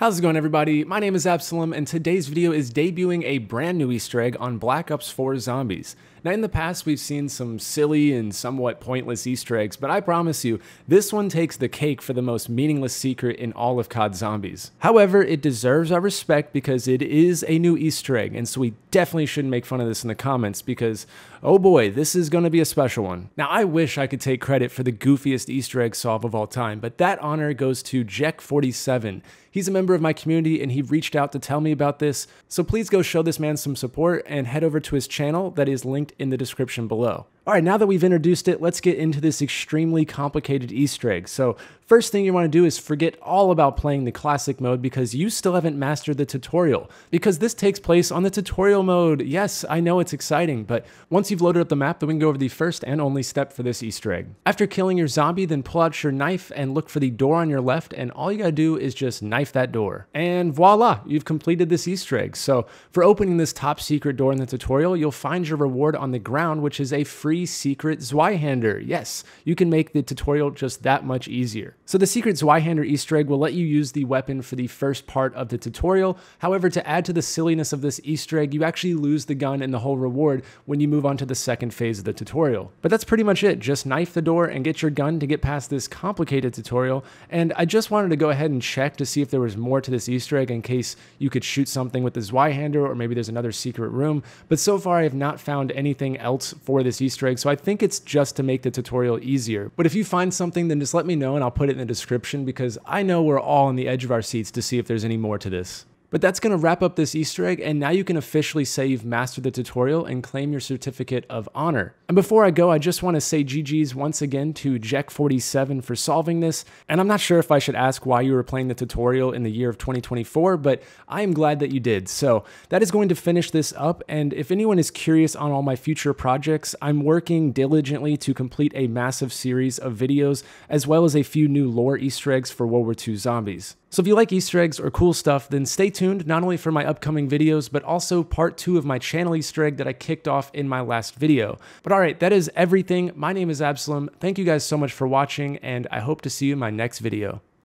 How's it going, everybody? My name is Absoulem, and today's video is debuting a brand new Easter egg on Black Ops 4 Zombies. Now, in the past, we've seen some silly and somewhat pointless Easter eggs, but I promise you, this one takes the cake for the most meaningless secret in all of COD Zombies. However, it deserves our respect because it is a new Easter egg, and so we definitely shouldn't make fun of this in the comments because, oh boy, this is gonna be a special one. Now, I wish I could take credit for the goofiest Easter egg solve of all time, but that honor goes to Jek47. He's a member of my community and he reached out to tell me about this, so please go show this man some support and head over to his channel that is linked in the description below. Alright, now that we've introduced it, let's get into this extremely complicated Easter egg. So, first thing you want to do is forget all about playing the classic mode because you still haven't mastered the tutorial, because this takes place on the tutorial mode. Yes, I know it's exciting, but once you've loaded up the map, then we can go over the first and only step for this Easter egg. After killing your zombie, then pull out your knife and look for the door on your left, and all you gotta do is just knife that door. And voila, you've completed this Easter egg. So for opening this top secret door in the tutorial, you'll find your reward on the ground, which is a free secret Zweihander. Yes, you can make the tutorial just that much easier. So the secret Zweihander Easter egg will let you use the weapon for the first part of the tutorial. However, to add to the silliness of this Easter egg, you actually lose the gun and the whole reward when you move on to the second phase of the tutorial. But that's pretty much it. Just knife the door and get your gun to get past this complicated tutorial. And I just wanted to go ahead and check to see if there was more to this Easter egg in case you could shoot something with the Zweihander or maybe there's another secret room, but so far I have not found anything else for this Easter egg, so I think it's just to make the tutorial easier. But if you find something, then just let me know and I'll put it in the description because I know we're all on the edge of our seats to see if there's any more to this. But that's going to wrap up this Easter egg, and now you can officially say you've mastered the tutorial and claim your certificate of honor. And before I go, I just want to say GG's once again to Jek47 for solving this, and I'm not sure if I should ask why you were playing the tutorial in the year of 2024, but I am glad that you did. So that is going to finish this up, and if anyone is curious on all my future projects, I'm working diligently to complete a massive series of videos, as well as a few new lore Easter eggs for World War II Zombies. So if you like Easter eggs or cool stuff, then stay tuned not only for my upcoming videos, but also part 2 of my channel Easter egg that I kicked off in my last video. But alright, that is everything. My name is Absoulem. Thank you guys so much for watching, and I hope to see you in my next video.